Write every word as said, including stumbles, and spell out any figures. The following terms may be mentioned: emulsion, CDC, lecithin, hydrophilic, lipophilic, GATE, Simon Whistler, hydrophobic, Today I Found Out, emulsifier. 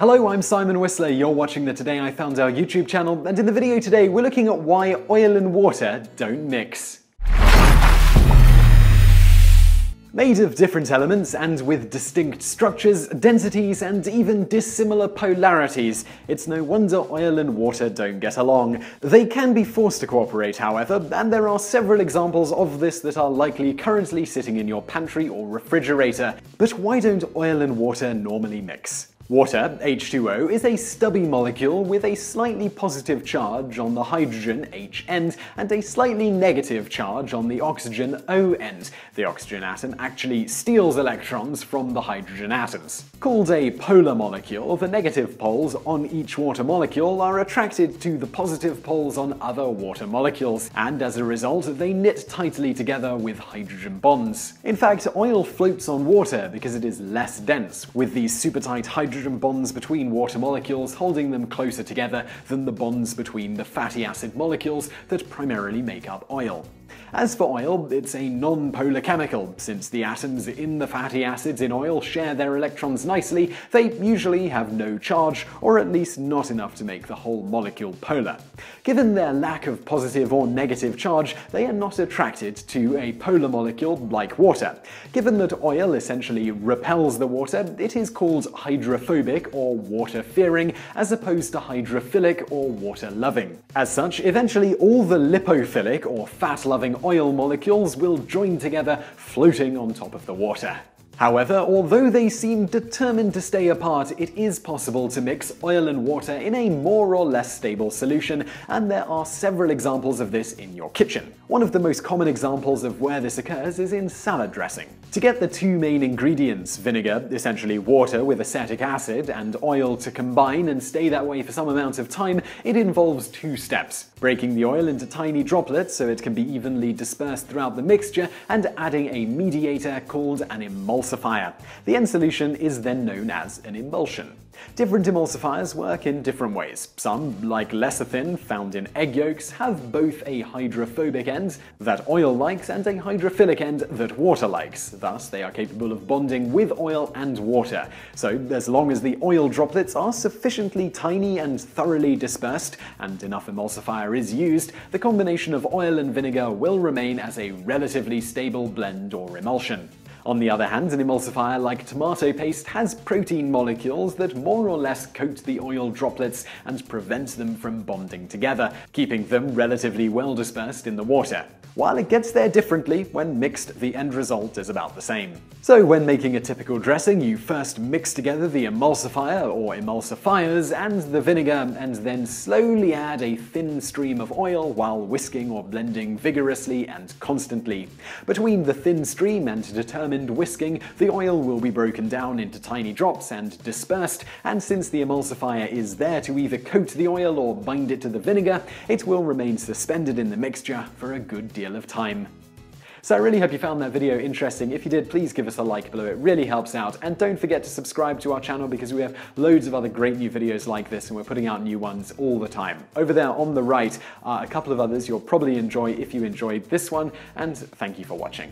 Hello, I'm Simon Whistler, you're watching the Today I Found Out YouTube channel, and in the video today we're looking at why oil and water don't mix. Made of different elements and with distinct structures, densities and even dissimilar polarities, it's no wonder oil and water don't get along. They can be forced to cooperate, however, and there are several examples of this that are likely currently sitting in your pantry or refrigerator. But why don't oil and water normally mix? Water, H two O, is a stubby molecule with a slightly positive charge on the hydrogen, H end, and a slightly negative charge on the oxygen, O end. The oxygen atom actually steals electrons from the hydrogen atoms. Called a polar molecule, the negative poles on each water molecule are attracted to the positive poles on other water molecules, and as a result, they knit tightly together with hydrogen bonds. In fact, oil floats on water because it is less dense, with these super tight hydrogen bonds between water molecules holding them closer together than the bonds between the fatty acid molecules that primarily make up oil. As for oil, it's a non-polar chemical. Since the atoms in the fatty acids in oil share their electrons nicely, they usually have no charge, or at least not enough to make the whole molecule polar. Given their lack of positive or negative charge, they are not attracted to a polar molecule like water. Given that oil essentially repels the water, it is called hydrophobic or water-fearing, as opposed to hydrophilic or water-loving. As such, eventually all the lipophilic or fat-loving oil molecules will join together, floating on top of the water. However, although they seem determined to stay apart, it is possible to mix oil and water in a more or less stable solution, and there are several examples of this in your kitchen. One of the most common examples of where this occurs is in salad dressing. To get the two main ingredients, vinegar, essentially water with acetic acid, and oil to combine and stay that way for some amount of time, it involves two steps: breaking the oil into tiny droplets so it can be evenly dispersed throughout the mixture, and adding a mediator called an emulsifier. The end solution is then known as an emulsion. Different emulsifiers work in different ways. Some, like lecithin, found in egg yolks, have both a hydrophobic end that oil likes and a hydrophilic end that water likes. Thus, they are capable of bonding with oil and water. So, as long as the oil droplets are sufficiently tiny and thoroughly dispersed, and enough emulsifier is used, the combination of oil and vinegar will remain as a relatively stable blend or emulsion. On the other hand, an emulsifier like tomato paste has protein molecules that more or less coat the oil droplets and prevent them from bonding together, keeping them relatively well dispersed in the water. While it gets there differently, when mixed, the end result is about the same. So when making a typical dressing, you first mix together the emulsifier or emulsifiers and the vinegar, and then slowly add a thin stream of oil while whisking or blending vigorously and constantly. Between the thin stream and determined whisking, the oil will be broken down into tiny drops and dispersed, and since the emulsifier is there to either coat the oil or bind it to the vinegar, it will remain suspended in the mixture for a good deal of time. So I really hope you found that video interesting. If you did, please give us a like below, it really helps out. And don't forget to subscribe to our channel because we have loads of other great new videos like this, and we're putting out new ones all the time. Over there on the right are a couple of others you'll probably enjoy if you enjoyed this one, and thank you for watching.